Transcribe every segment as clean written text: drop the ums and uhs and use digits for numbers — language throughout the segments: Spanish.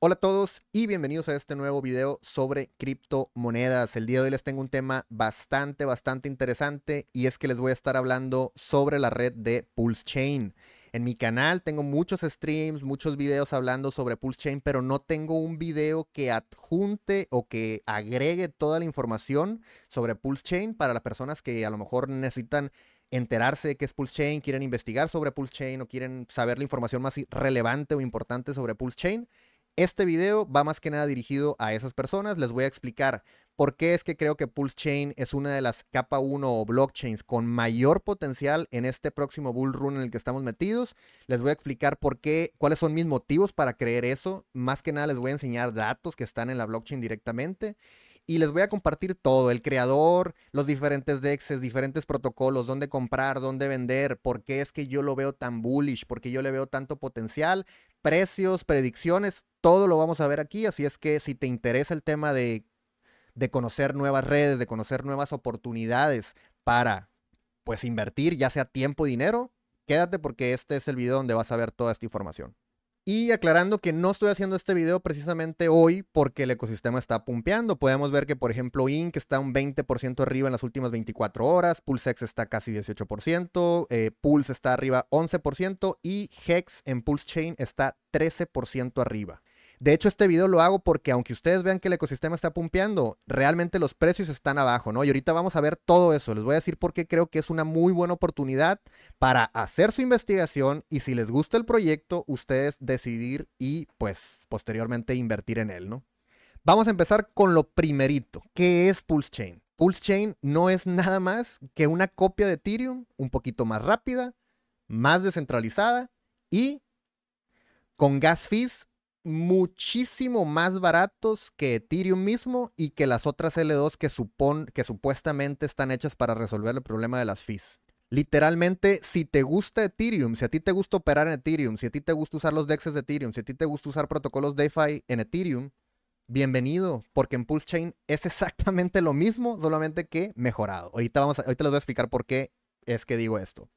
Hola a todos y bienvenidos a este nuevo video sobre criptomonedas. El día de hoy les tengo un tema bastante interesante y es que les voy a estar hablando sobre la red de PulseChain. En mi canal tengo muchos streams, muchos videos hablando sobre PulseChain, pero no tengo un video que adjunte o que agregue toda la información sobre PulseChain para las personas que a lo mejor necesitan enterarse de qué es PulseChain, quieren investigar sobre PulseChain o quieren saber la información más relevante o importante sobre PulseChain. Este video va más que nada dirigido a esas personas. Les voy a explicar por qué es que creo que PulseChain es una de las capa 1 o blockchains con mayor potencial en este próximo bull run en el que estamos metidos. Les voy a explicar por qué, cuáles son mis motivos para creer eso. Más que nada les voy a enseñar datos que están en la blockchain directamente. Y les voy a compartir todo, el creador, los diferentes dexes, diferentes protocolos, dónde comprar, dónde vender, por qué es que yo lo veo tan bullish, por qué yo le veo tanto potencial, precios, predicciones, todo lo vamos a ver aquí. Así es que si te interesa el tema de conocer nuevas redes, de conocer nuevas oportunidades para pues invertir, ya sea tiempo o dinero, quédate porque este es el video donde vas a ver toda esta información. Y aclarando que no estoy haciendo este video precisamente hoy porque el ecosistema está pumpeando. Podemos ver que, por ejemplo, INC está un 20% arriba en las últimas 24 horas. PulseX está casi 18%. Pulse está arriba 11%. Y HEX en PulseChain está 13% arriba. De hecho, este video lo hago porque aunque ustedes vean que el ecosistema está pumpeando, realmente los precios están abajo, ¿no? Y ahorita vamos a ver todo eso. Les voy a decir por qué creo que es una muy buena oportunidad para hacer su investigación y si les gusta el proyecto, ustedes decidir y pues posteriormente invertir en él, ¿no? Vamos a empezar con lo primerito. ¿Qué es PulseChain? PulseChain no es nada más que una copia de Ethereum, un poquito más rápida, más descentralizada y con gas fees muchísimo más baratos que Ethereum mismo y que las otras L2 que supuestamente están hechas para resolver el problema de las fees. Literalmente, si te gusta Ethereum, si a ti te gusta operar en Ethereum, si a ti te gusta usar los dexes de Ethereum, si a ti te gusta usar protocolos DeFi en Ethereum, bienvenido, porque en PulseChain es exactamente lo mismo, solamente que mejorado. Ahorita les voy a explicar por qué es que digo esto.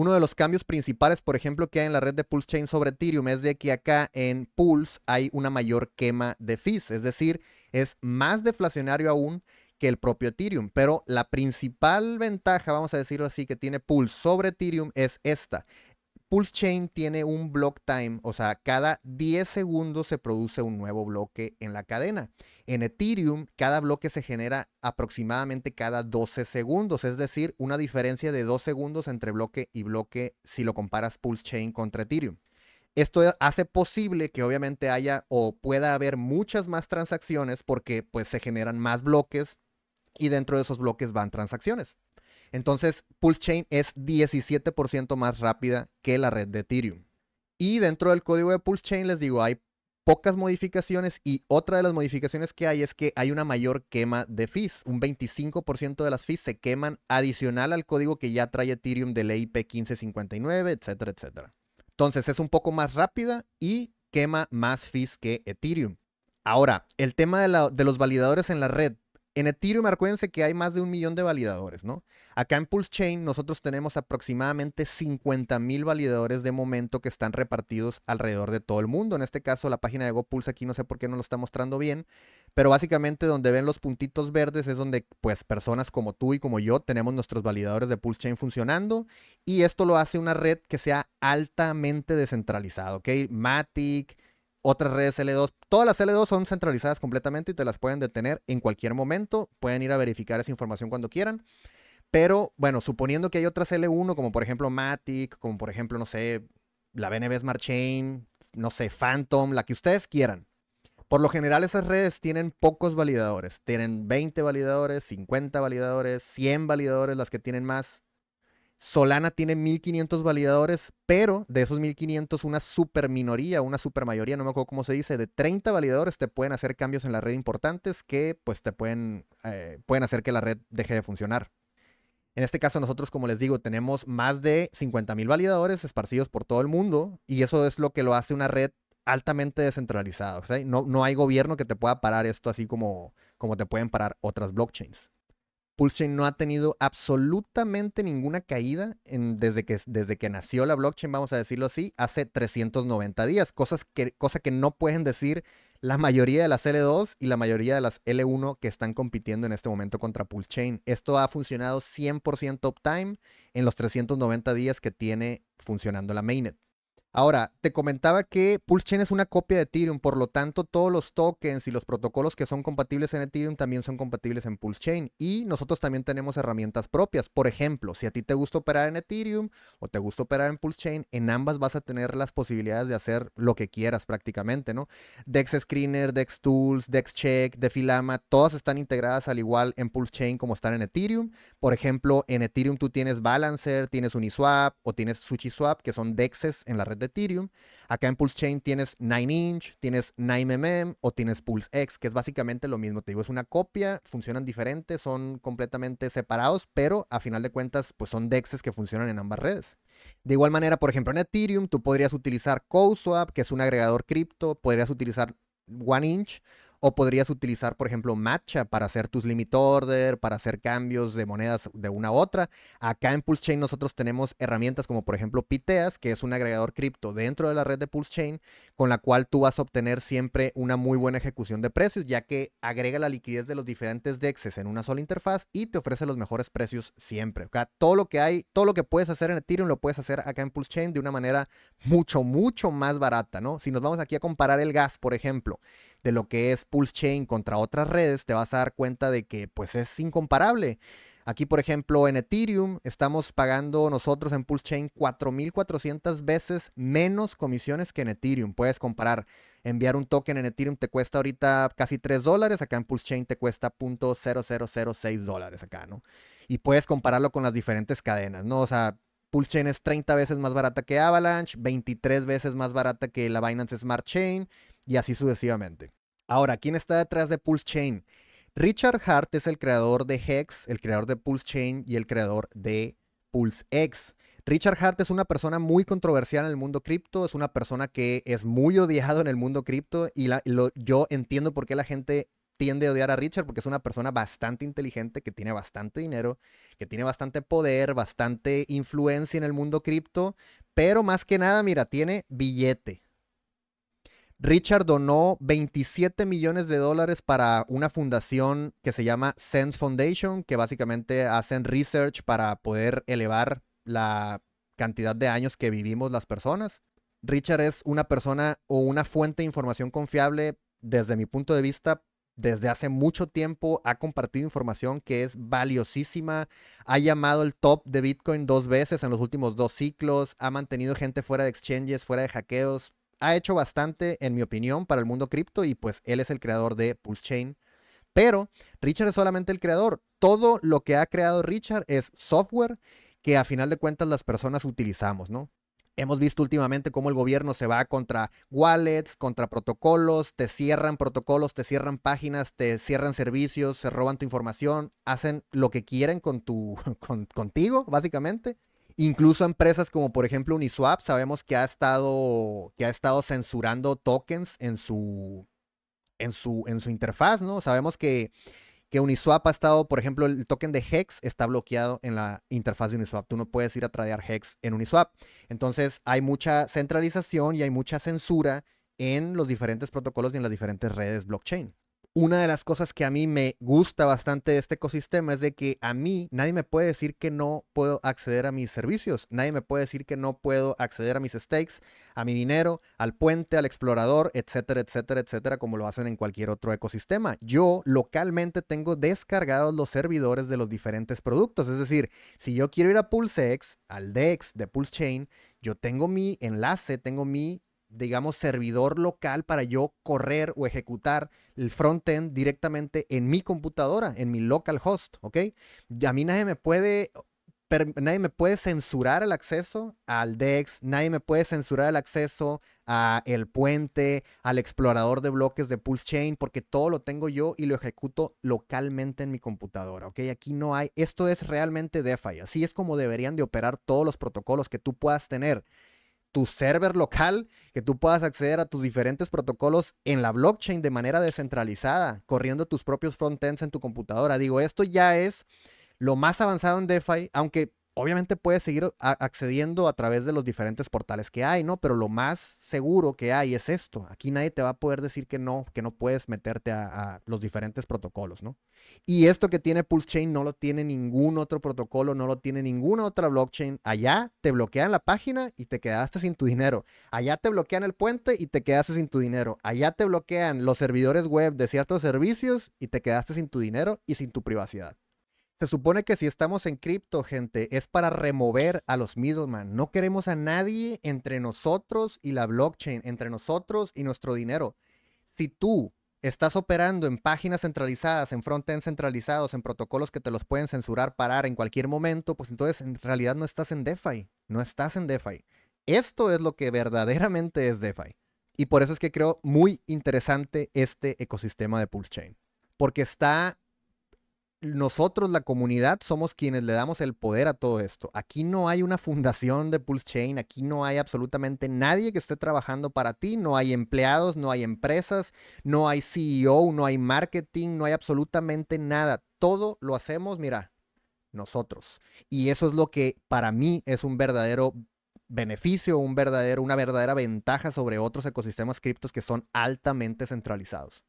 Uno de los cambios principales, por ejemplo, que hay en la red de PulseChain sobre Ethereum es de que acá en Pulse hay una mayor quema de fees. Es decir, es más deflacionario aún que el propio Ethereum. Pero la principal ventaja, vamos a decirlo así, que tiene Pulse sobre Ethereum es esta. PulseChain tiene un block time, o sea, cada 10 segundos se produce un nuevo bloque en la cadena. En Ethereum, cada bloque se genera aproximadamente cada 12 segundos, es decir, una diferencia de 2 segundos entre bloque y bloque si lo comparas PulseChain contra Ethereum. Esto hace posible que obviamente haya o pueda haber muchas más transacciones porque pues se generan más bloques y dentro de esos bloques van transacciones. Entonces, PulseChain es 17% más rápida que la red de Ethereum. Y dentro del código de PulseChain, les digo, hay pocas modificaciones y otra de las modificaciones que hay es que hay una mayor quema de fees. Un 25% de las fees se queman adicional al código que ya trae Ethereum de la IP 1559, etcétera, etcétera. Entonces, es un poco más rápida y quema más fees que Ethereum. Ahora, el tema de los validadores en la red. En Ethereum, acuérdense que hay más de 1 millón de validadores, ¿no? Acá en PulseChain nosotros tenemos aproximadamente 50,000 validadores de momento que están repartidos alrededor de todo el mundo. En este caso, la página de GoPulse aquí no sé por qué no lo está mostrando bien, pero básicamente donde ven los puntitos verdes es donde pues personas como tú y como yo tenemos nuestros validadores de PulseChain funcionando y esto lo hace una red que sea altamente descentralizada, ¿ok? Matic, otras redes L2, todas las L2 son centralizadas completamente y te las pueden detener en cualquier momento. Pueden ir a verificar esa información cuando quieran. Pero, bueno, suponiendo que hay otras L1, como por ejemplo Matic, como por ejemplo, no sé, la BNB Smart Chain, no sé, Phantom, la que ustedes quieran. Por lo general esas redes tienen pocos validadores. Tienen 20 validadores, 50 validadores, 100 validadores, las que tienen más. Solana tiene 1500 validadores, pero de esos 1500 una super minoría, una super mayoría, no me acuerdo cómo se dice, de 30 validadores te pueden hacer cambios en la red importantes que pues te pueden hacer que la red deje de funcionar. En este caso nosotros, como les digo, tenemos más de 50,000 validadores esparcidos por todo el mundo y eso es lo que lo hace una red altamente descentralizada, ¿sí? No hay gobierno que te pueda parar esto así como te pueden parar otras blockchains. PulseChain no ha tenido absolutamente ninguna caída desde que nació la blockchain, vamos a decirlo así, hace 390 días. Cosa que no pueden decir la mayoría de las L2 y la mayoría de las L1 que están compitiendo en este momento contra PulseChain. Esto ha funcionado 100% uptime en los 390 días que tiene funcionando la mainnet. Ahora, te comentaba que PulseChain es una copia de Ethereum, por lo tanto todos los tokens y los protocolos que son compatibles en Ethereum también son compatibles en PulseChain, y nosotros también tenemos herramientas propias. Por ejemplo, si a ti te gusta operar en Ethereum o te gusta operar en PulseChain, en ambas vas a tener las posibilidades de hacer lo que quieras prácticamente, ¿no? DexScreener, DexTools, DexCheck, Defilama, todas están integradas al igual en PulseChain como están en Ethereum. Por ejemplo, en Ethereum tú tienes Balancer, tienes Uniswap o tienes SushiSwap, que son dexes en la red de Ethereum. Acá en PulseChain tienes 9inch, tienes 9mm o tienes PulseX, que es básicamente lo mismo. Te digo, es una copia, funcionan diferentes, son completamente separados, pero a final de cuentas pues son dexes que funcionan en ambas redes. De igual manera, por ejemplo, en Ethereum tú podrías utilizar CowSwap, que es un agregador cripto, podrías utilizar 1inch o podrías utilizar, por ejemplo, Matcha para hacer tus limit order, para hacer cambios de monedas de una a otra. Acá en PulseChain nosotros tenemos herramientas como, por ejemplo, Piteas, que es un agregador cripto dentro de la red de PulseChain, con la cual tú vas a obtener siempre una muy buena ejecución de precios, ya que agrega la liquidez de los diferentes dexes en una sola interfaz y te ofrece los mejores precios siempre. Acá todo lo que hay, todo lo que puedes hacer en Ethereum lo puedes hacer acá en PulseChain de una manera mucho, mucho más barata, ¿no? Si nos vamos aquí a comparar el gas, por ejemplo, de lo que es PulseChain contra otras redes, te vas a dar cuenta de que pues es incomparable. Aquí, por ejemplo, en Ethereum estamos pagando nosotros en PulseChain 4,400 veces menos comisiones que en Ethereum. Puedes comparar, enviar un token en Ethereum te cuesta ahorita casi $3, acá en PulseChain te cuesta $0.0006 acá, ¿no? Y puedes compararlo con las diferentes cadenas, ¿no? O sea, PulseChain es 30 veces más barata que Avalanche, 23 veces más barata que la Binance Smart Chain, y así sucesivamente. Ahora, ¿quién está detrás de PulseChain? Richard Heart es el creador de HEX, el creador de PulseChain y el creador de PulseX. Richard Heart es una persona muy controversial en el mundo cripto, es una persona que es muy odiado en el mundo cripto, y yo entiendo por qué la gente tiende a odiar a Richard, porque es una persona bastante inteligente, que tiene bastante dinero, que tiene bastante poder, bastante influencia en el mundo cripto, pero más que nada, mira, tiene billete. Richard donó $27 millones para una fundación que se llama Sense Foundation, que básicamente hacen research para poder elevar la cantidad de años que vivimos las personas. Richard es una persona o una fuente de información confiable desde mi punto de vista. Desde hace mucho tiempo ha compartido información que es valiosísima, ha llamado el top de Bitcoin 2 veces en los últimos 2 ciclos, ha mantenido gente fuera de exchanges, fuera de hackeos. Ha hecho bastante, en mi opinión, para el mundo cripto, y pues él es el creador de PulseChain. Pero Richard es solamente el creador. Todo lo que ha creado Richard es software que a final de cuentas las personas utilizamos, ¿no? Hemos visto últimamente cómo el gobierno se va contra wallets, contra protocolos, te cierran protocolos, te cierran páginas, te cierran servicios, se roban tu información, hacen lo que quieren con contigo, básicamente. Incluso empresas como, por ejemplo, Uniswap, sabemos que ha estado censurando tokens en su interfaz, ¿no? Sabemos que Uniswap ha estado, por ejemplo, el token de HEX está bloqueado en la interfaz de Uniswap. Tú no puedes ir a tradear HEX en Uniswap. Entonces, hay mucha centralización y hay mucha censura en los diferentes protocolos y en las diferentes redes blockchain. Una de las cosas que a mí me gusta bastante de este ecosistema es de que a mí nadie me puede decir que no puedo acceder a mis servicios. Nadie me puede decir que no puedo acceder a mis stakes, a mi dinero, al puente, al explorador, etcétera, etcétera, etcétera, como lo hacen en cualquier otro ecosistema. Yo localmente tengo descargados los servidores de los diferentes productos. Es decir, si yo quiero ir a PulseX, al DEX de PulseChain, yo tengo mi enlace, tengo mi, digamos, servidor local para yo correr o ejecutar el frontend directamente en mi computadora, en mi localhost, ¿ok? A mí nadie me puede censurar el acceso al DEX, nadie me puede censurar el acceso a el puente, al explorador de bloques de PulseChain, porque todo lo tengo yo y lo ejecuto localmente en mi computadora, ¿ok? Aquí no hay, esto es realmente DeFi, así es como deberían de operar todos los protocolos, que tú puedas tener tu server local, que tú puedas acceder a tus diferentes protocolos en la blockchain de manera descentralizada, corriendo tus propios frontends en tu computadora. Digo, esto ya es lo más avanzado en DeFi, aunque Obviamente puedes seguir accediendo a través de los diferentes portales que hay, ¿no? Pero lo más seguro que hay es esto. Aquí nadie te va a poder decir que no puedes meterte a los diferentes protocolos, ¿no? Y esto que tiene PulseChain no lo tiene ningún otro protocolo, no lo tiene ninguna otra blockchain. Allá te bloquean la página y te quedaste sin tu dinero. Allá te bloquean el puente y te quedaste sin tu dinero. Allá te bloquean los servidores web de ciertos servicios y te quedaste sin tu dinero y sin tu privacidad. Se supone que si estamos en cripto, gente, es para remover a los middlemen. No queremos a nadie entre nosotros y la blockchain, entre nosotros y nuestro dinero. Si tú estás operando en páginas centralizadas, en frontends centralizados, en protocolos que te los pueden censurar, parar en cualquier momento, pues entonces en realidad no estás en DeFi. No estás en DeFi. Esto es lo que verdaderamente es DeFi. Y por eso es que creo muy interesante este ecosistema de PulseChain. Porque está... Nosotros, la comunidad, somos quienes le damos el poder a todo esto. Aquí no hay una fundación de PulseChain, aquí no hay absolutamente nadie que esté trabajando para ti, no hay empleados, no hay empresas, no hay CEO, no hay marketing, no hay absolutamente nada. Todo lo hacemos, mira, nosotros. Y eso es lo que para mí es un verdadero beneficio, una verdadera ventaja sobre otros ecosistemas criptos que son altamente centralizados.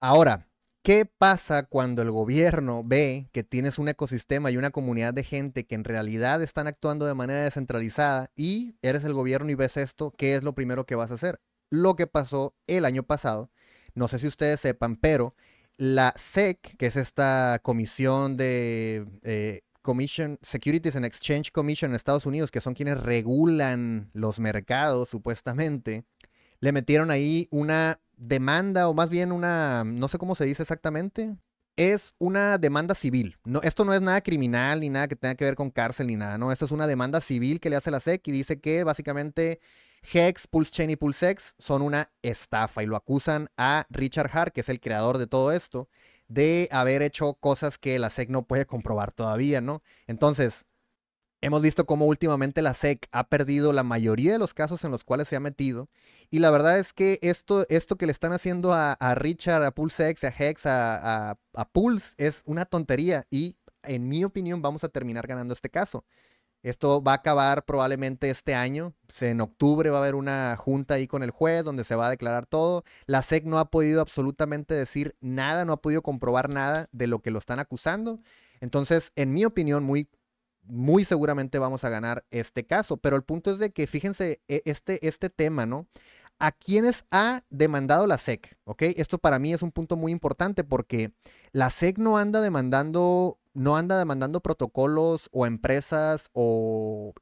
Ahora, ¿qué pasa cuando el gobierno ve que tienes un ecosistema y una comunidad de gente que en realidad están actuando de manera descentralizada y eres el gobierno y ves esto? ¿Qué es lo primero que vas a hacer? Lo que pasó el año pasado, no sé si ustedes sepan, pero la SEC, que es esta comisión de... Securities and Exchange Commission en Estados Unidos, que son quienes regulan los mercados supuestamente, le metieron ahí una... demanda, o más bien una, no sé cómo se dice exactamente, es una demanda civil. No, esto no es nada criminal ni nada que tenga que ver con cárcel ni nada, no, esto es una demanda civil que le hace la SEC y dice que básicamente HEX, PulseChain y PulseX son una estafa y lo acusan a Richard Heart, que es el creador de todo esto, de haber hecho cosas que la SEC no puede comprobar todavía, ¿no? Entonces, hemos visto cómo últimamente la SEC ha perdido la mayoría de los casos en los cuales se ha metido. Y la verdad es que esto que le están haciendo a Richard, a PulseX, a Hex, a Pulse, es una tontería. Y en mi opinión vamos a terminar ganando este caso. Esto va a acabar probablemente este año. En octubre va a haber una junta ahí con el juez donde se va a declarar todo. La SEC no ha podido absolutamente decir nada, no ha podido comprobar nada de lo que lo están acusando. Entonces, en mi opinión, muy seguramente vamos a ganar este caso, pero el punto es de que, fíjense, este tema, ¿no? ¿A quiénes ha demandado la SEC? ¿Ok? Esto para mí es un punto muy importante porque la SEC no anda demandando, protocolos o empresas o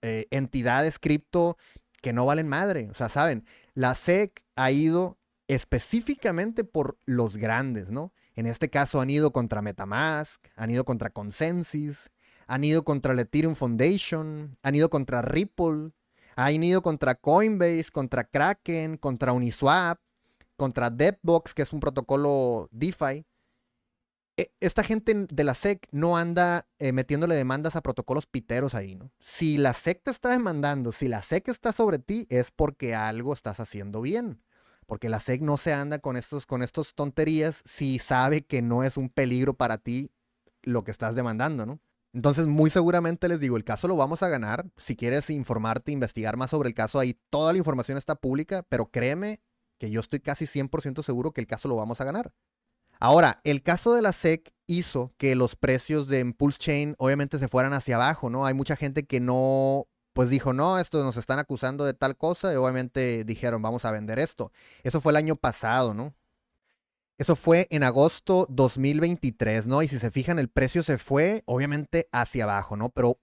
entidades cripto que no valen madre. O sea, ¿saben? La SEC ha ido específicamente por los grandes, ¿no? En este caso han ido contra MetaMask, han ido contra Consensys, han ido contra la Ethereum Foundation, han ido contra Ripple, han ido contra Coinbase, contra Kraken, contra Uniswap, contra DevBox, que es un protocolo DeFi. Esta gente de la SEC no anda metiéndole demandas a protocolos piteros ahí, ¿no? Si la SEC te está demandando, si la SEC está sobre ti, es porque algo estás haciendo bien. Porque la SEC no se anda con estos tonterías si sabe que no es un peligro para ti lo que estás demandando, ¿no? Entonces, muy seguramente les digo, el caso lo vamos a ganar. Si quieres informarte, investigar más sobre el caso, ahí toda la información está pública, pero créeme que yo estoy casi 100% seguro que el caso lo vamos a ganar. Ahora, el caso de la SEC hizo que los precios de PulseChain obviamente se fueran hacia abajo, ¿no? Hay mucha gente que no, pues dijo, no, esto nos están acusando de tal cosa y obviamente dijeron, vamos a vender esto. Eso fue el año pasado, ¿no? Eso fue en agosto 2023, ¿no? Y si se fijan, el precio se fue, obviamente, hacia abajo, ¿no? Pero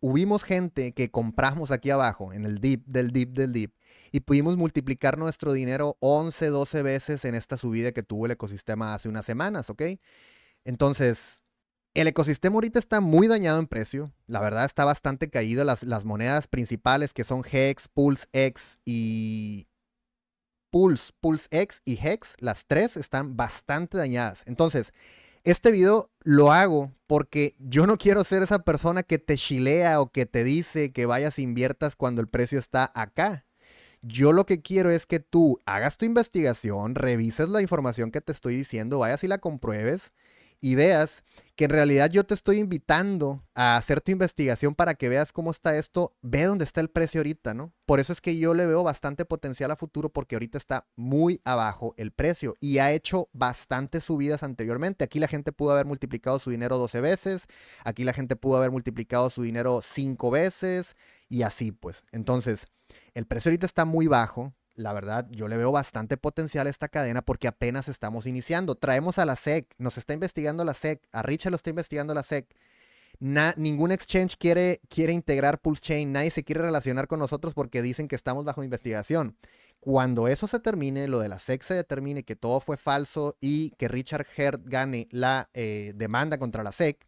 hubimos gente que compramos aquí abajo, en el dip, del dip, y pudimos multiplicar nuestro dinero 11, 12 veces en esta subida que tuvo el ecosistema hace unas semanas, ¿ok? Entonces, el ecosistema ahorita está muy dañado en precio. La verdad, está bastante caído. Las monedas principales que son HEX, PulseX y... PulseX y HEX, las tres están bastante dañadas. Entonces, este video lo hago porque yo no quiero ser esa persona que te chilea o que te dice que vayas e inviertas cuando el precio está acá. Yo lo que quiero es que tú hagas tu investigación, revises la información que te estoy diciendo, vayas y la compruebes y veas que en realidad yo te estoy invitando a hacer tu investigación para que veas cómo está esto, ve dónde está el precio ahorita, ¿no? Por eso es que yo le veo bastante potencial a futuro, porque ahorita está muy abajo el precio y ha hecho bastantes subidas anteriormente. Aquí la gente pudo haber multiplicado su dinero 12 veces, aquí la gente pudo haber multiplicado su dinero 5 veces y así pues. Entonces, el precio ahorita está muy bajo. La verdad, yo le veo bastante potencial a esta cadena porque apenas estamos iniciando. Traemos a la SEC, nos está investigando la SEC, a Richard lo está investigando la SEC. Ningún exchange quiere integrar PulseChain, nadie se quiere relacionar con nosotros porque dicen que estamos bajo investigación. Cuando eso se termine, lo de la SEC se determine que todo fue falso y que Richard Heart gane la demanda contra la SEC,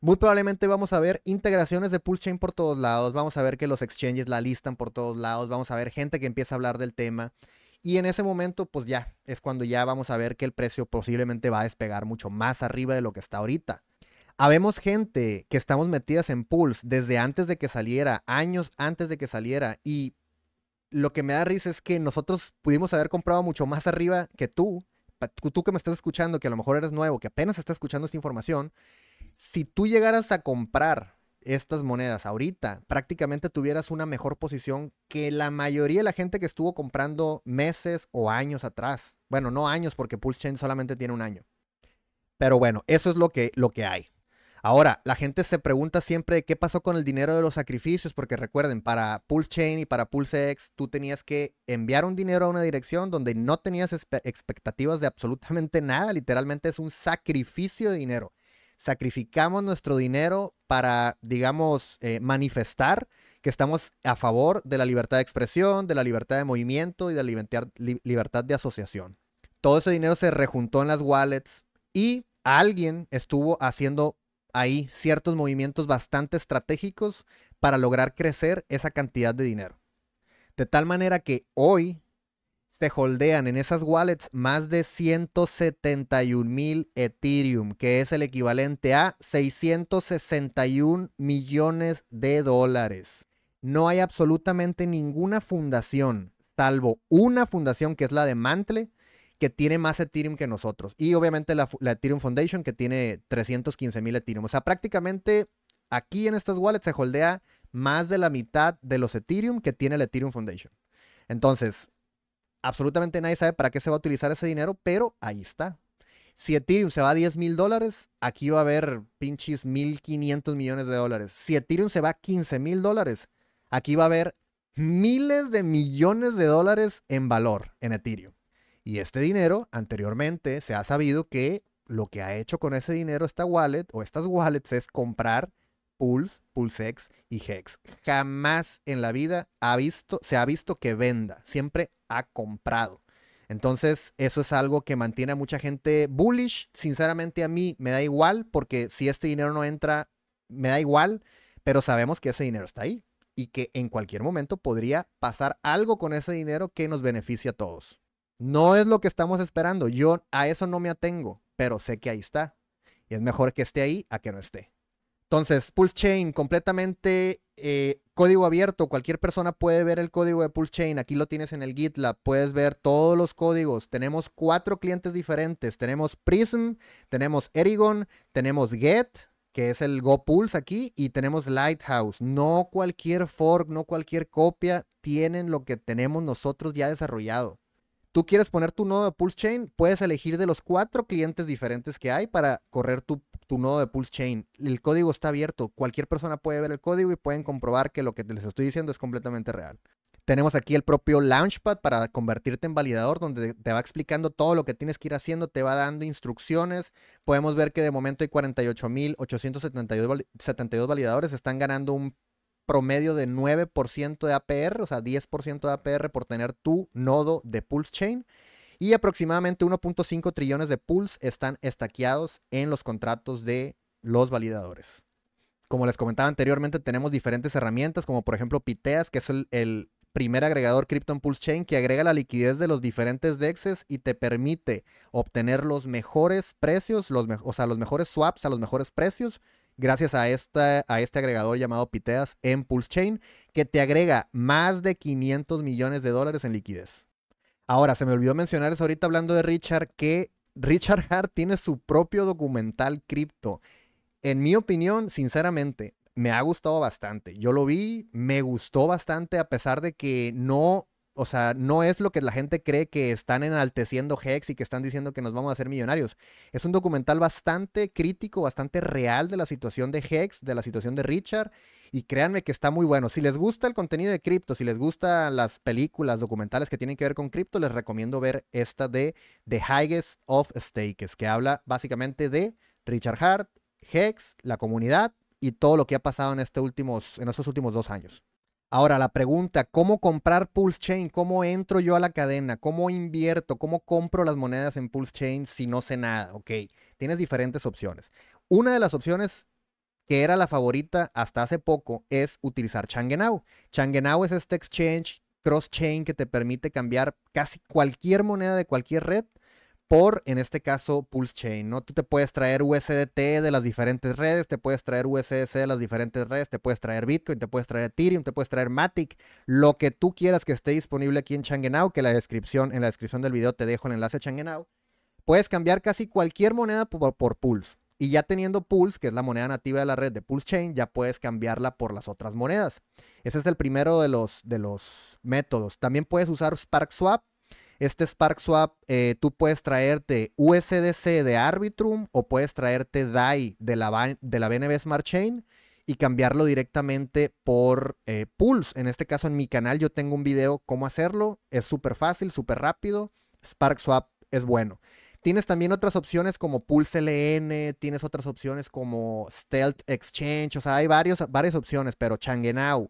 muy probablemente vamos a ver integraciones de PulseChain por todos lados, vamos a ver que los exchanges la listan por todos lados, vamos a ver gente que empieza a hablar del tema y en ese momento pues ya, es cuando ya vamos a ver que el precio posiblemente va a despegar mucho más arriba de lo que está ahorita. Habemos gente que estamos metidas en Pulse desde antes de que saliera, años antes de que saliera, y lo que me da risa es que nosotros pudimos haber comprado mucho más arriba que tú que me estás escuchando, que a lo mejor eres nuevo, que apenas estás escuchando esta información. Si tú llegaras a comprar estas monedas ahorita, prácticamente tuvieras una mejor posición que la mayoría de la gente que estuvo comprando meses o años atrás. Bueno, no años porque PulseChain solamente tiene un año. Pero bueno, eso es lo que hay. Ahora, la gente se pregunta siempre qué pasó con el dinero de los sacrificios, porque recuerden, para PulseChain y para PulseX, tú tenías que enviar un dinero a una dirección donde no tenías expectativas de absolutamente nada. Literalmente es un sacrificio de dinero. Sacrificamos nuestro dinero para, digamos, manifestar que estamos a favor de la libertad de expresión, de la libertad de movimiento y de la libertad de asociación. Todo ese dinero se rejuntó en las wallets y alguien estuvo haciendo ahí ciertos movimientos bastante estratégicos para lograr crecer esa cantidad de dinero. De tal manera que hoy se holdean en esas wallets más de 171,000 Ethereum, que es el equivalente a 661 millones de dólares. No hay absolutamente ninguna fundación, salvo una fundación que es la de Mantle, que tiene más Ethereum que nosotros. Y obviamente la Ethereum Foundation, que tiene 315,000 Ethereum. O sea, prácticamente aquí en estas wallets se holdea más de la mitad de los Ethereum que tiene la Ethereum Foundation. Entonces, absolutamente nadie sabe para qué se va a utilizar ese dinero, pero ahí está. Si Ethereum se va a $10,000, aquí va a haber pinches 1.500 millones de dólares. Si Ethereum se va a $15,000, aquí va a haber miles de millones de dólares en valor en Ethereum. Y este dinero, anteriormente, se ha sabido que lo que ha hecho con ese dinero esta wallet o estas wallets es comprar Pulse, PulseX y HEX. Jamás en la vida se ha visto que venda. Siempre ha comprado. Entonces, eso es algo que mantiene a mucha gente bullish. Sinceramente, a mí me da igual, porque si este dinero no entra, me da igual, pero sabemos que ese dinero está ahí y que en cualquier momento podría pasar algo con ese dinero que nos beneficie a todos. No es lo que estamos esperando. Yo a eso no me atengo, pero sé que ahí está. Y es mejor que esté ahí a que no esté. Entonces, PulseChain completamente código abierto. Cualquier persona puede ver el código de PulseChain. Aquí lo tienes en el GitLab. Puedes ver todos los códigos. Tenemos 4 clientes diferentes. Tenemos Prism, tenemos Erigon, tenemos Get, que es el GoPulse aquí, y tenemos Lighthouse. No cualquier fork, no cualquier copia tienen lo que tenemos nosotros ya desarrollado. Tú quieres poner tu nodo de PulseChain, puedes elegir de los 4 clientes diferentes que hay para correr tu nodo de PulseChain. El código está abierto. Cualquier persona puede ver el código y pueden comprobar que lo que les estoy diciendo es completamente real. Tenemos aquí el propio Launchpad para convertirte en validador, donde te va explicando todo lo que tienes que ir haciendo, te va dando instrucciones. Podemos ver que de momento hay 48,872 validadores. Están ganando un promedio de 9% de APR, o sea, 10% de APR por tener tu nodo de PulseChain. Y aproximadamente 1.5 trillones de Pulse están estaqueados en los contratos de los validadores. Como les comentaba anteriormente, tenemos diferentes herramientas, como por ejemplo Piteas, que es el primer agregador cripto en PulseChain, que agrega la liquidez de los diferentes DEXs y te permite obtener los mejores precios, los mejores swaps a los mejores precios, gracias a este agregador llamado Piteas en PulseChain, que te agrega más de 500 millones de dólares en liquidez. Ahora, se me olvidó mencionar eso ahorita hablando de Richard, que Richard Heart tiene su propio documental cripto. En mi opinión, sinceramente, me ha gustado bastante. Yo lo vi, me gustó bastante, a pesar de que no... O sea, no es lo que la gente cree, que están enalteciendo HEX y que están diciendo que nos vamos a hacer millonarios. Es un documental bastante crítico, bastante real de la situación de HEX, de la situación de Richard. Y créanme que está muy bueno. Si les gusta el contenido de cripto, si les gustan las películas, documentales que tienen que ver con cripto, les recomiendo ver esta de The Highest of Stakes, que habla básicamente de Richard Heart, HEX, la comunidad y todo lo que ha pasado en estos últimos 2 años. Ahora, la pregunta, ¿cómo comprar PulseChain? ¿Cómo entro yo a la cadena? ¿Cómo invierto? ¿Cómo compro las monedas en PulseChain si no sé nada? Ok, tienes diferentes opciones. Una de las opciones que era la favorita hasta hace poco es utilizar Changenau. Changenau es este exchange cross-chain que te permite cambiar casi cualquier moneda de cualquier red por, en este caso, PulseChain, ¿no? Tú te puedes traer USDT de las diferentes redes, te puedes traer USDC de las diferentes redes, te puedes traer Bitcoin, te puedes traer Ethereum, te puedes traer Matic, lo que tú quieras que esté disponible aquí en Changenau, que en la descripción del video te dejo el enlace a Changenau. Puedes cambiar casi cualquier moneda por Pulse. Y ya teniendo Pulse, que es la moneda nativa de la red de PulseChain, ya puedes cambiarla por las otras monedas. Ese es el primero de los métodos. También puedes usar SparkSwap. Este SparkSwap, tú puedes traerte USDC de Arbitrum o puedes traerte DAI de la BNB Smart Chain y cambiarlo directamente por Pulse. En este caso, en mi canal yo tengo un video cómo hacerlo. Es súper fácil, súper rápido. SparkSwap es bueno. Tienes también otras opciones como PulseLN, tienes otras opciones como Stealth Exchange. O sea, hay varias opciones, pero Changenau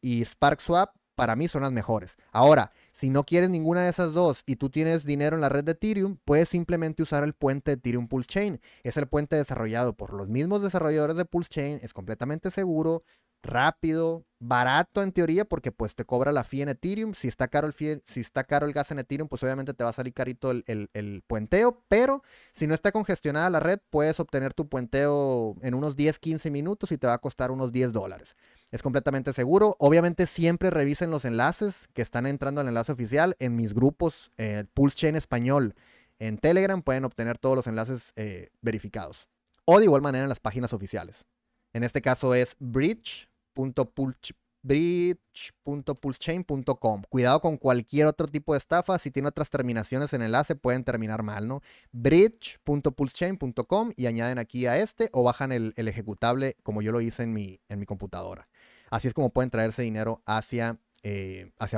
y SparkSwap para mí son las mejores. Ahora, si no quieres ninguna de esas dos y tú tienes dinero en la red de Ethereum, puedes simplemente usar el puente de Ethereum PulseChain. Es el puente desarrollado por los mismos desarrolladores de PulseChain. Es completamente seguro, rápido, barato en teoría, porque pues te cobra la fee en Ethereum. Si está caro el gas en Ethereum, pues obviamente te va a salir carito el puenteo, pero si no está congestionada la red, puedes obtener tu puenteo en unos 10-15 minutos y te va a costar unos $10. Es completamente seguro. Obviamente siempre revisen los enlaces que están entrando al enlace oficial. En mis grupos PulseChain Español en Telegram pueden obtener todos los enlaces verificados, o de igual manera en las páginas oficiales. En este caso es bridge.pulsechain.com. Cuidado con cualquier otro tipo de estafa. Si tiene otras terminaciones en enlace, pueden terminar mal, ¿no? bridge.pulsechain.com y añaden aquí a este o bajan el ejecutable como yo lo hice en mi computadora. Así es como pueden traerse dinero hacia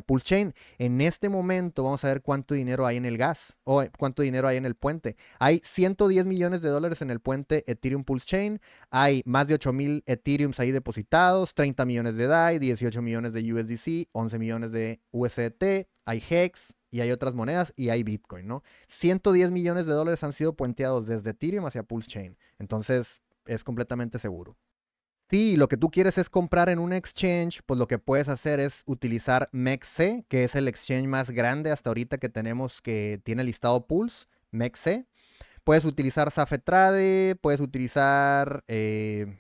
PulseChain. En este momento vamos a ver cuánto dinero hay en el gas o cuánto dinero hay en el puente. Hay $110 millones en el puente Ethereum PulseChain. Hay más de 8,000 Ethereums ahí depositados, 30 millones de DAI, 18 millones de USDC, 11 millones de USDT, hay HEX y hay otras monedas y hay Bitcoin, ¿no? $110 millones han sido puenteados desde Ethereum hacia PulseChain. Entonces es completamente seguro. Si lo que tú quieres es comprar en un exchange, pues lo que puedes hacer es utilizar MEXC, que es el exchange más grande hasta ahorita que tenemos que tiene listado Pulse, MEXC. Puedes utilizar Safetrade, puedes utilizar,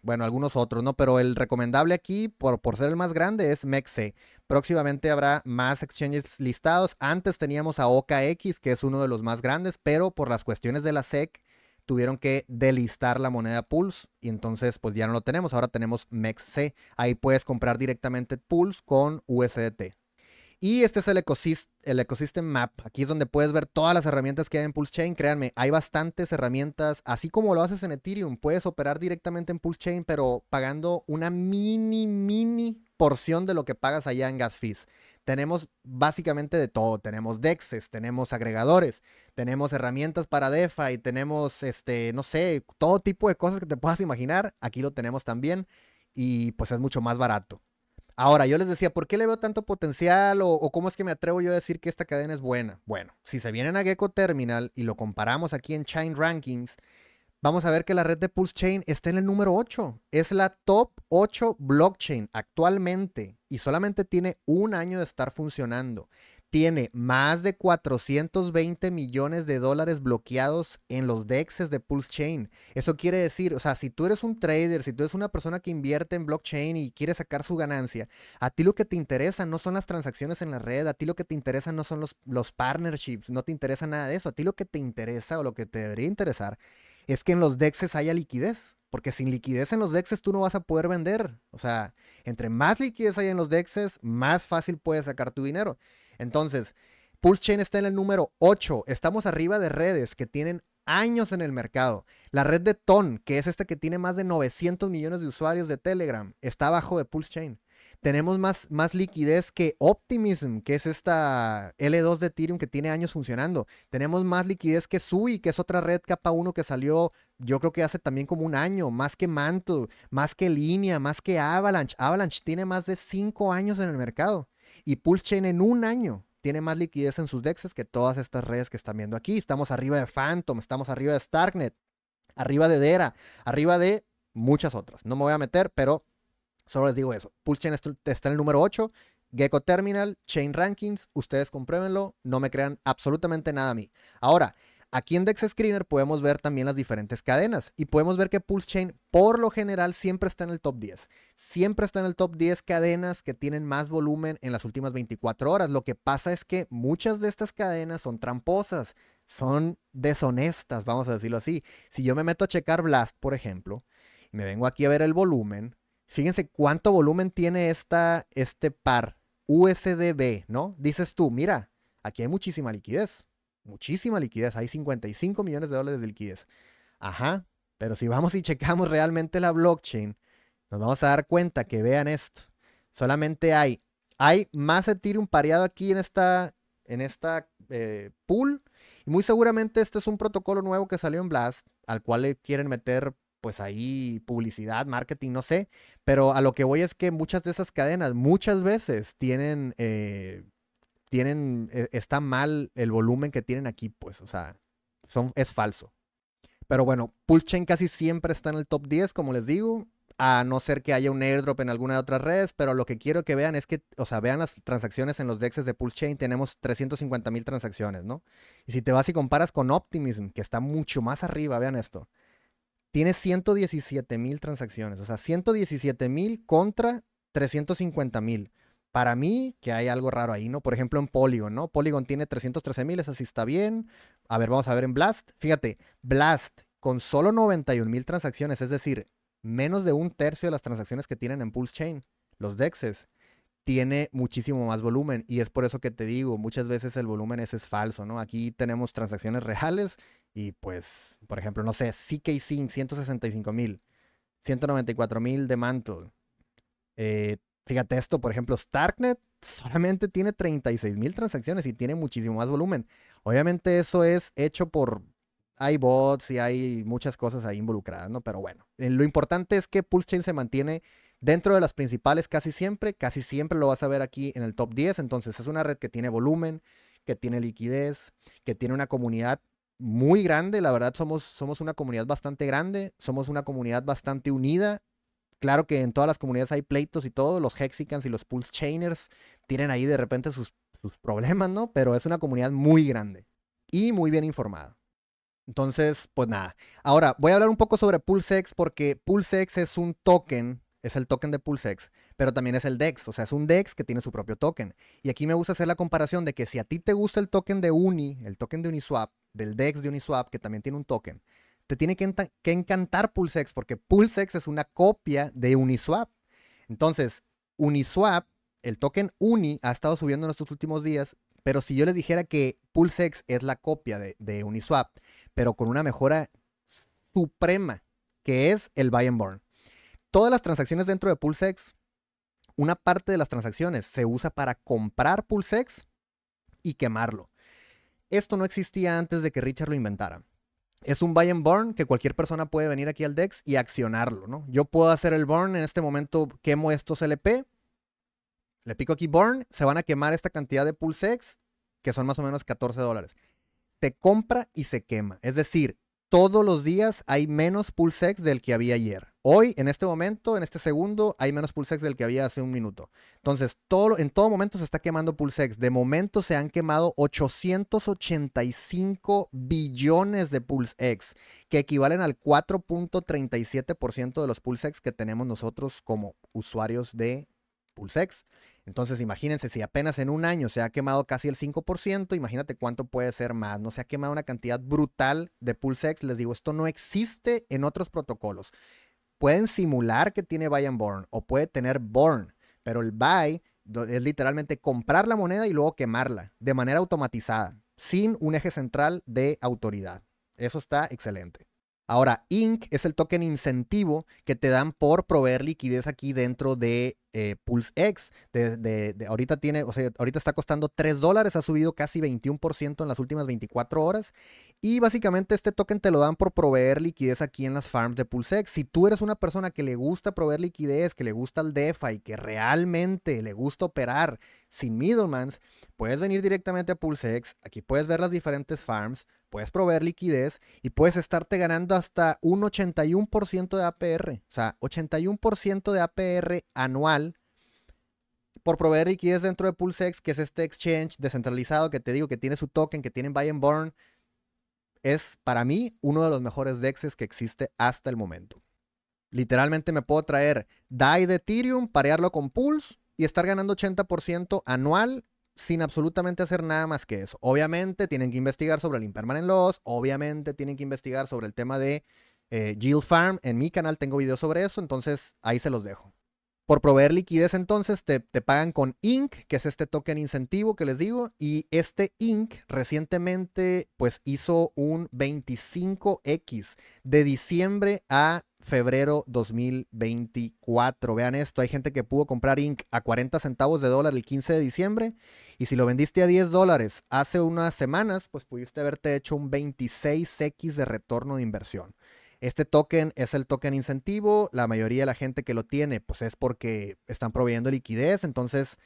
bueno, algunos otros, ¿no? Pero el recomendable aquí, por ser el más grande, es MEXC. Próximamente habrá más exchanges listados. Antes teníamos a OKX, que es uno de los más grandes, pero por las cuestiones de la SEC, tuvieron que delistar la moneda Pulse y entonces pues ya no lo tenemos. Ahora tenemos MEXC. Ahí puedes comprar directamente Pulse con USDT. Y este es el Ecosystem Map. Aquí es donde puedes ver todas las herramientas que hay en PulseChain. Créanme, hay bastantes herramientas. Así como lo haces en Ethereum, puedes operar directamente en PulseChain, pero pagando una mini porción de lo que pagas allá en gas fees. Tenemos básicamente de todo. Tenemos DEXs, tenemos agregadores, tenemos herramientas para DeFi, tenemos, no sé, todo tipo de cosas que te puedas imaginar. Aquí lo tenemos también y pues es mucho más barato. Ahora, yo les decía, ¿por qué le veo tanto potencial o cómo es que me atrevo yo a decir que esta cadena es buena? Bueno, si se vienen a Gecko Terminal y lo comparamos aquí en Chain Rankings, vamos a ver que la red de PulseChain está en el número 8. Es la top 8 blockchain actualmente y solamente tiene 1 año de estar funcionando. tiene más de 420 millones de dólares bloqueados en los DEXs de PulseChain. Eso quiere decir, o sea, si tú eres un trader, si tú eres una persona que invierte en blockchain y quiere sacar su ganancia, a ti lo que te interesa no son las transacciones en la red, a ti lo que te interesa no son los partnerships, no te interesa nada de eso. A ti lo que te interesa o lo que te debería interesar es que en los DEXs haya liquidez. Porque sin liquidez en los DEXs tú no vas a poder vender. O sea, entre más liquidez hay en los DEXs, más fácil puedes sacar tu dinero. Entonces, PulseChain está en el número 8. Estamos arriba de redes que tienen años en el mercado. La red de Ton, que es esta que tiene más de 900 millones de usuarios de Telegram, está abajo de PulseChain. Tenemos más liquidez que Optimism, que es esta L2 de Ethereum que tiene años funcionando. Tenemos más liquidez que Sui, que es otra red capa 1 que salió, yo creo que hace también como un año. Más que Mantle, más que Línea, más que Avalanche. Avalanche tiene más de 5 años en el mercado. Y PulseChain en un año tiene más liquidez en sus DEXs que todas estas redes que están viendo aquí. Estamos arriba de Phantom, estamos arriba de Starknet, arriba de Dera, arriba de muchas otras. No me voy a meter, pero solo les digo eso. PulseChain está en el número 8, Gecko Terminal, Chain Rankings, ustedes compruébenlo, no me crean absolutamente nada a mí. Ahora, aquí en DexScreener podemos ver también las diferentes cadenas y podemos ver que PulseChain por lo general siempre está en el top 10. Siempre está en el top 10 cadenas que tienen más volumen en las últimas 24 horas. Lo que pasa es que muchas de estas cadenas son tramposas, son deshonestas, vamos a decirlo así. Si yo me meto a checar Blast, por ejemplo, y me vengo aquí a ver el volumen, fíjense cuánto volumen tiene este par USDB, ¿no? Dices tú, mira, aquí hay muchísima liquidez. Muchísima liquidez, hay 55 millones de dólares de liquidez. Ajá, pero si vamos y checamos realmente la blockchain, nos vamos a dar cuenta que, vean esto, solamente hay más Ethereum pareado aquí en esta pool. Y muy seguramente este es un protocolo nuevo que salió en Blast, al cual le quieren meter, pues ahí, publicidad, marketing, no sé. Pero a lo que voy es que muchas de esas cadenas, muchas veces tienen... está mal el volumen que tienen aquí, pues, o sea, es falso. Pero bueno, PulseChain casi siempre está en el top 10, como les digo, a no ser que haya un airdrop en alguna de otras redes, pero lo que quiero que vean es que, o sea, vean las transacciones en los DEXs de PulseChain, tenemos 350,000 transacciones, ¿no? Y si te vas y comparas con Optimism, que está mucho más arriba, vean esto, tiene 117,000 transacciones, o sea, 117,000 contra 350,000. Para mí, que hay algo raro ahí, ¿no? Por ejemplo, en Polygon, ¿no? Polygon tiene 313,000, eso sí está bien. A ver, vamos a ver en Blast. Fíjate, Blast con solo 91,000 transacciones, es decir, menos de un tercio de las transacciones que tienen en PulseChain, los DEXs, tiene muchísimo más volumen. Y es por eso que te digo, muchas veces el volumen ese es falso, ¿no? Aquí tenemos transacciones reales y pues, por ejemplo, no sé, CK-Sync, 165,000, 194,000 de Mantle. Fíjate esto, por ejemplo, Starknet solamente tiene 36,000 transacciones y tiene muchísimo más volumen. Obviamente eso es hecho por... hay bots y hay muchas cosas ahí involucradas, ¿no? Pero bueno, lo importante es que PulseChain se mantiene dentro de las principales casi siempre lo vas a ver aquí en el top 10. Entonces es una red que tiene volumen, que tiene liquidez, que tiene una comunidad muy grande. La verdad somos una comunidad bastante grande, somos una comunidad bastante unida. Claro que en todas las comunidades hay pleitos y todo, los hexicans y los PulseChainers tienen ahí de repente sus problemas, ¿no? Pero es una comunidad muy grande y muy bien informada. Entonces, pues nada. Ahora, voy a hablar un poco sobre PulseX porque PulseX es un token, es el token de PulseX, pero también es el DEX, o sea, es un DEX que tiene su propio token. Y aquí me gusta hacer la comparación de que si a ti te gusta el token de Uni, el token de Uniswap, del DEX de Uniswap, que también tiene un token, te tiene que encantar PulseX porque PulseX es una copia de Uniswap. Entonces, Uniswap, el token Uni, ha estado subiendo en estos últimos días, pero si yo les dijera que PulseX es la copia de Uniswap, pero con una mejora suprema, que es el Buy and Burn. Todas las transacciones dentro de PulseX, una parte de las transacciones se usa para comprar PulseX y quemarlo. Esto no existía antes de que Richard lo inventara. Es un buy and burn que cualquier persona puede venir aquí al DEX y accionarlo, ¿no? Yo puedo hacer el burn, en este momento quemo estos LP, le pico aquí burn, se van a quemar esta cantidad de PulseX, que son más o menos $14. Se compra y se quema. Es decir, todos los días hay menos PulseX del que había ayer. Hoy, en este momento, en este segundo, hay menos PulseX del que había hace un minuto. Entonces, en todo momento se está quemando PulseX. De momento se han quemado 885 billones de PulseX, que equivalen al 4.37% de los PulseX que tenemos nosotros como usuarios de PulseX. Entonces, imagínense, si apenas en un año se ha quemado casi el 5%, imagínate cuánto puede ser más. No se ha quemado una cantidad brutal de PulseX. Les digo, esto no existe en otros protocolos. Pueden simular que tiene buy and burn o puede tener burn, pero el buy es literalmente comprar la moneda y luego quemarla de manera automatizada, sin un eje central de autoridad. Eso está excelente. Ahora, INC es el token incentivo que te dan por proveer liquidez aquí dentro de PulseX. Ahorita tiene, ahorita está costando $3, ha subido casi 21% en las últimas 24 horas. Y básicamente este token te lo dan por proveer liquidez aquí en las farms de PulseX. Si tú eres una persona que le gusta proveer liquidez, que le gusta el DeFi, que realmente le gusta operar sin middlemans, puedes venir directamente a PulseX. Aquí puedes ver las diferentes farms, puedes proveer liquidez y puedes estarte ganando hasta un 81% de APR. O sea, 81% de APR anual por proveer liquidez dentro de PulseX, que es este exchange descentralizado que te digo que tiene su token, que tiene buy and burn. Es, para mí, uno de los mejores DEXs que existe hasta el momento. Literalmente me puedo traer DAI de Ethereum, parearlo con Pulse y estar ganando 80% anual sin absolutamente hacer nada más que eso. Obviamente tienen que investigar sobre el impermanent loss, obviamente tienen que investigar sobre el tema de yield farm. En mi canal tengo videos sobre eso, entonces ahí se los dejo. Por proveer liquidez entonces te pagan con INC, que es este token incentivo que les digo, y este INC recientemente pues hizo un 25x de diciembre a febrero 2024. Vean esto, hay gente que pudo comprar INC a 40 centavos de dólar el 15 de diciembre y si lo vendiste a $10 hace unas semanas, pues pudiste haberte hecho un 26x de retorno de inversión. Este token es el token incentivo, la mayoría de la gente que lo tiene pues es porque están proveyendo liquidez, entonces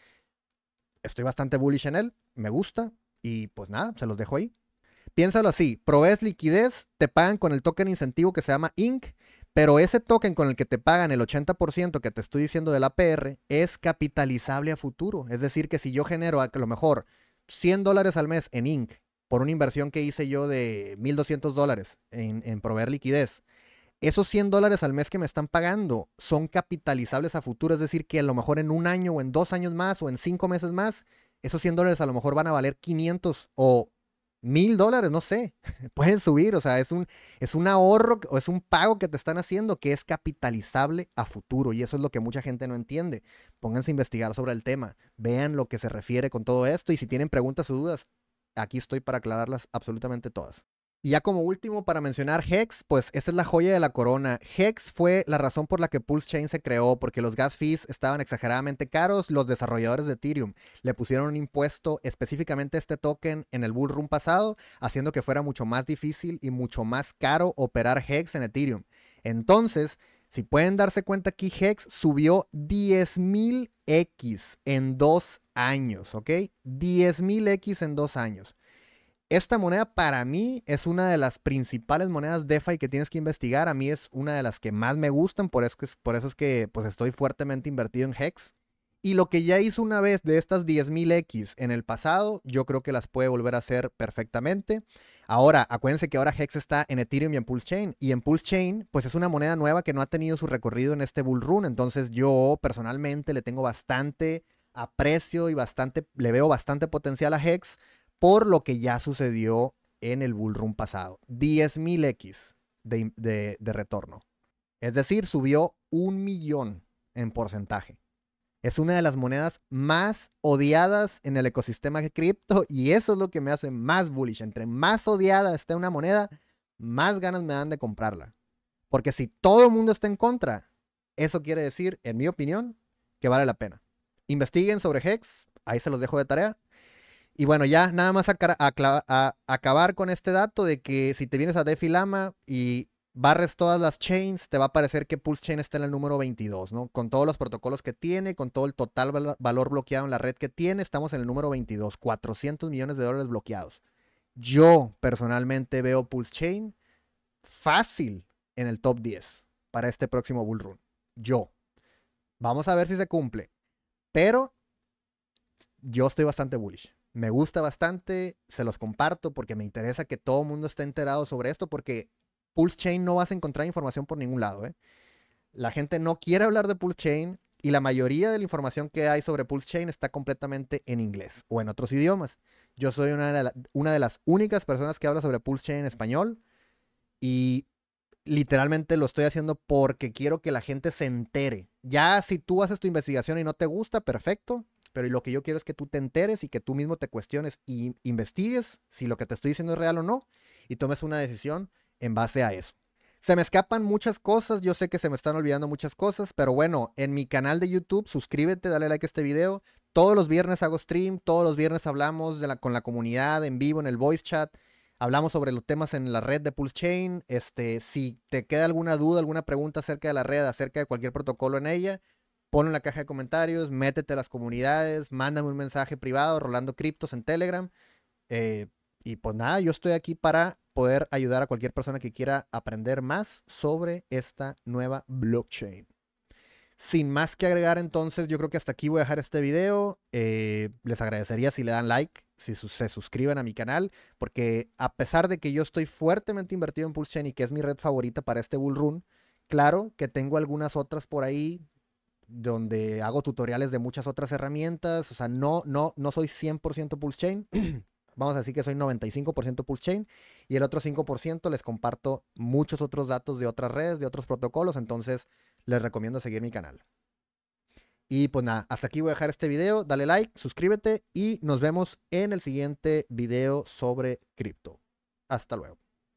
estoy bastante bullish en él, me gusta y pues nada, se los dejo ahí. Piénsalo así, provees liquidez, te pagan con el token incentivo que se llama INC, pero ese token con el que te pagan el 80% que te estoy diciendo del APR es capitalizable a futuro, es decir que si yo genero a lo mejor $100 al mes en INC por una inversión que hice yo de $1,200 en proveer liquidez, esos $100 al mes que me están pagando son capitalizables a futuro, es decir que a lo mejor en un año o en 2 años más o en 5 meses más, esos $100 a lo mejor van a valer 500 o $1,000, no sé, pueden subir, o sea, es un ahorro o es un pago que te están haciendo que es capitalizable a futuro y eso es lo que mucha gente no entiende. Pónganse a investigar sobre el tema, vean lo que se refiere con todo esto y si tienen preguntas o dudas, aquí estoy para aclararlas absolutamente todas. Y ya como último para mencionar HEX, pues esta es la joya de la corona. HEX fue la razón por la que PulseChain se creó, porque los gas fees estaban exageradamente caros. Los desarrolladores de Ethereum le pusieron un impuesto específicamente a este token en el bull run pasado, haciendo que fuera mucho más difícil y mucho más caro operar HEX en Ethereum. Entonces, si pueden darse cuenta aquí, HEX subió 10,000x en 2 años, ¿ok? 10,000x en 2 años. Esta moneda para mí es una de las principales monedas DeFi que tienes que investigar. A mí es una de las que más me gustan, por eso es que pues estoy fuertemente invertido en HEX. Y lo que ya hizo una vez de estas 10,000x en el pasado, yo creo que las puede volver a hacer perfectamente. Ahora, acuérdense que ahora HEX está en Ethereum y en PulseChain. Y en PulseChain, pues es una moneda nueva que no ha tenido su recorrido en este bull run. Entonces yo personalmente le tengo bastante aprecio y le veo bastante potencial a HEX por lo que ya sucedió en el bull run pasado. 10,000x de retorno. Es decir, subió 1,000,000 en porcentaje. Es una de las monedas más odiadas en el ecosistema cripto y eso es lo que me hace más bullish. Entre más odiada esté una moneda, más ganas me dan de comprarla. Porque si todo el mundo está en contra, eso quiere decir, en mi opinión, que vale la pena. Investiguen sobre HEX, ahí se los dejo de tarea. Y bueno, ya nada más acabar con este dato de que si te vienes a Defilama y barres todas las chains, te va a parecer que PulseChain está en el número 22, ¿no? Con todos los protocolos que tiene, con todo el total valor bloqueado en la red que tiene, estamos en el número 22, $400 millones bloqueados. Yo personalmente veo PulseChain fácil en el top 10 para este próximo bull run. Yo. Vamos a ver si se cumple. Pero yo estoy bastante bullish. Me gusta bastante, se los comparto porque me interesa que todo el mundo esté enterado sobre esto, porque PulseChain no vas a encontrar información por ningún lado, ¿eh? La gente no quiere hablar de PulseChain y la mayoría de la información que hay sobre PulseChain está completamente en inglés o en otros idiomas. Yo soy una de las únicas personas que habla sobre PulseChain en español y literalmente lo estoy haciendo porque quiero que la gente se entere. Ya si tú haces tu investigación y no te gusta, perfecto. Pero lo que yo quiero es que tú te enteres y que tú mismo te cuestiones y investigues si lo que te estoy diciendo es real o no y tomes una decisión en base a eso. Se me escapan muchas cosas, yo sé que se me están olvidando muchas cosas, pero bueno, en mi canal de YouTube, suscríbete, dale like a este video. Todos los viernes hago stream, todos los viernes hablamos con la comunidad en vivo, en el voice chat. Hablamos sobre los temas en la red de PulseChain. Si te queda alguna duda, alguna pregunta acerca de la red, acerca de cualquier protocolo en ella, ponlo en la caja de comentarios, métete a las comunidades, mándame un mensaje privado, Rolando Criptos en Telegram. Y pues nada, yo estoy aquí para poder ayudar a cualquier persona que quiera aprender más sobre esta nueva blockchain. Sin más que agregar, entonces, yo creo que hasta aquí voy a dejar este video. Les agradecería si le dan like, si se suscriben a mi canal, porque a pesar de que yo estoy fuertemente invertido en PulseChain y que es mi red favorita para este bull run, claro que tengo algunas otras por ahí, donde hago tutoriales de muchas otras herramientas. O sea, no soy 100% PulseChain. Vamos a decir que soy 95% PulseChain. Y el otro 5% les comparto muchos otros datos de otras redes, de otros protocolos. Entonces, les recomiendo seguir mi canal. Y pues nada, hasta aquí voy a dejar este video. Dale like, suscríbete y nos vemos en el siguiente video sobre cripto. Hasta luego.